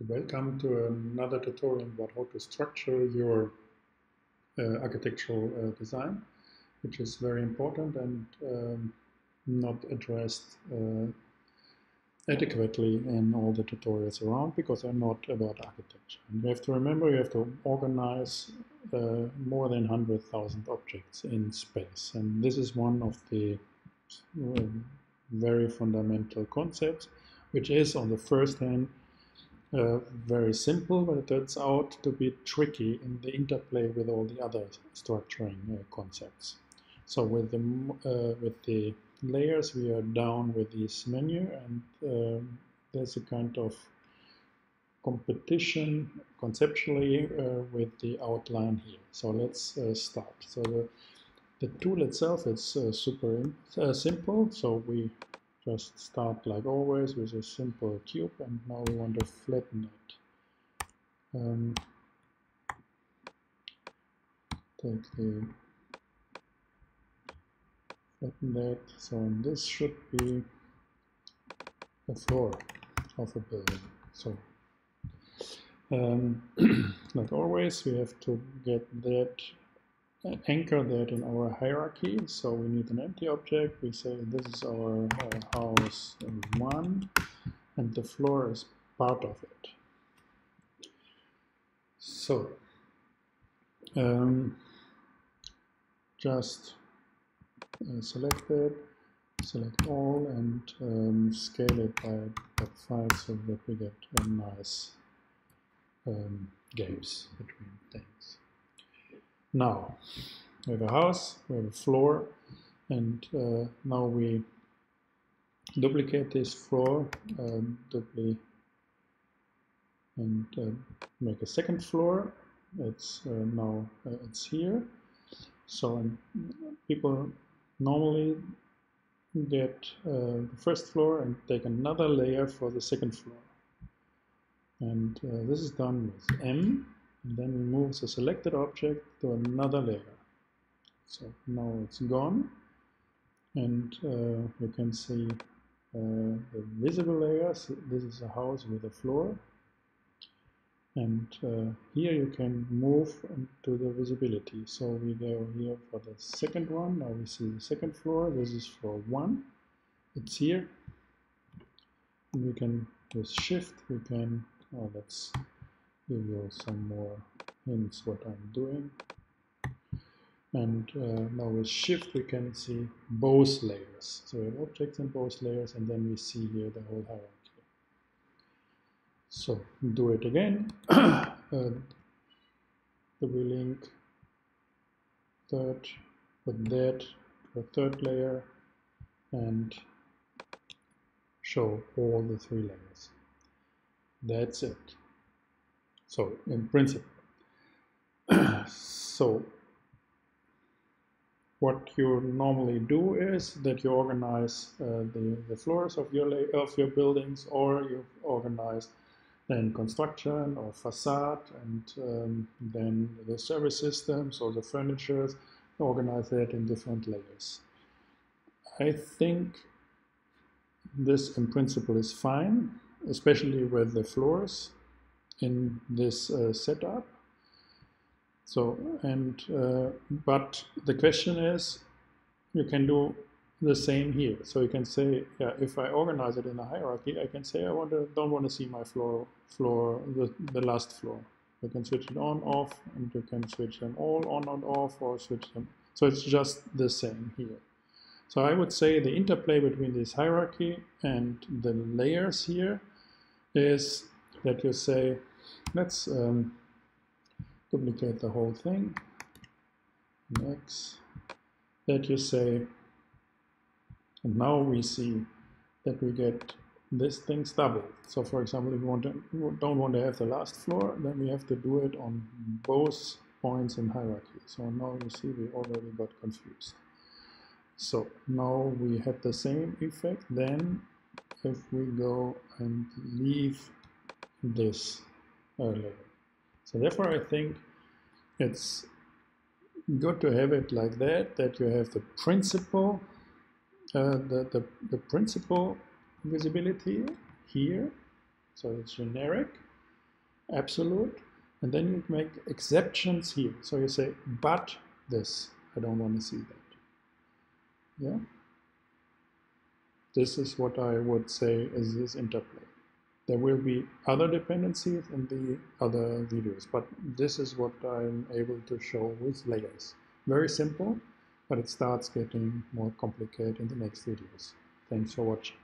Welcome to another tutorial about how to structure your architectural design, which is very important and not addressed adequately in all the tutorials around, because they're not about architecture. And you have to remember, you have to organize more than 100,000 objects in space, and this is one of the very fundamental concepts, which is on the first hand very simple, but it turns out to be tricky in the interplay with all the other structuring concepts. So with the layers, we are down with this menu, and there's a kind of competition conceptually with the outline here. So let's start. So the tool itself is super simple. So we just start like always with a simple cube, and now we want to flatten it. Flatten that, so this should be the floor of a building. So like always, we have to get that, anchor that in our hierarchy. So we need an empty object. We say this is our house 1, and the floor is part of it. So just select it, select all, and scale it by 5 so that we get a nice gaps between things. Now, we have a house, we have a floor, and now we duplicate this floor, make a second floor. It's it's here. So people normally get the first floor and take another layer for the second floor. And this is done with M. And then we move the selected object to another layer. So now it's gone, and you can see the visible layers. This is a house with a floor, and here you can move to the visibility. So we go here for the second one. Now we see the second floor. This is floor 1. It's here. And we can with shift. We can let's give you some more hints what I'm doing. And now with shift we can see both layers. So we have objects in both layers, and then we see here the whole hierarchy. So do it again. Double link third with that to a third layer and show all the 3 layers. That's it. So in principle, so what you normally do is that you organize the floors of your buildings, or you organize then construction or facade, and then the service systems or the furniture, organize that in different layers. I think this in principle is fine, especially with the floors in this setup. So but the question is, you can do the same here. So you can say, yeah, if I organize it in a hierarchy, I can say I don't want to see my the last floor. You can switch it on off, and you can switch them all on and off, or switch them. So it's just the same here. So I would say the interplay between this hierarchy and the layers here is that you say, let's duplicate the whole thing, next, that you say, and now we see that we get these things doubled. So for example, if we don't want to have the last floor, then we have to do it on both points in hierarchy. So now you see we already got confused. So now we had the same effect. Then if we go and leave this layer. So therefore I think it's good to have it like that, that you have the principle the principle visibility here, so it's generic, absolute, and then you make exceptions here. So you say, but this, I don't want to see that. Yeah? This is what I would say is this interplay. There will be other dependencies in the other videos, but this is what I'm able to show with layers. Very simple, but it starts getting more complicated in the next videos. Thanks for watching.